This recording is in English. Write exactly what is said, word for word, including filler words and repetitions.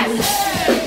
Yes!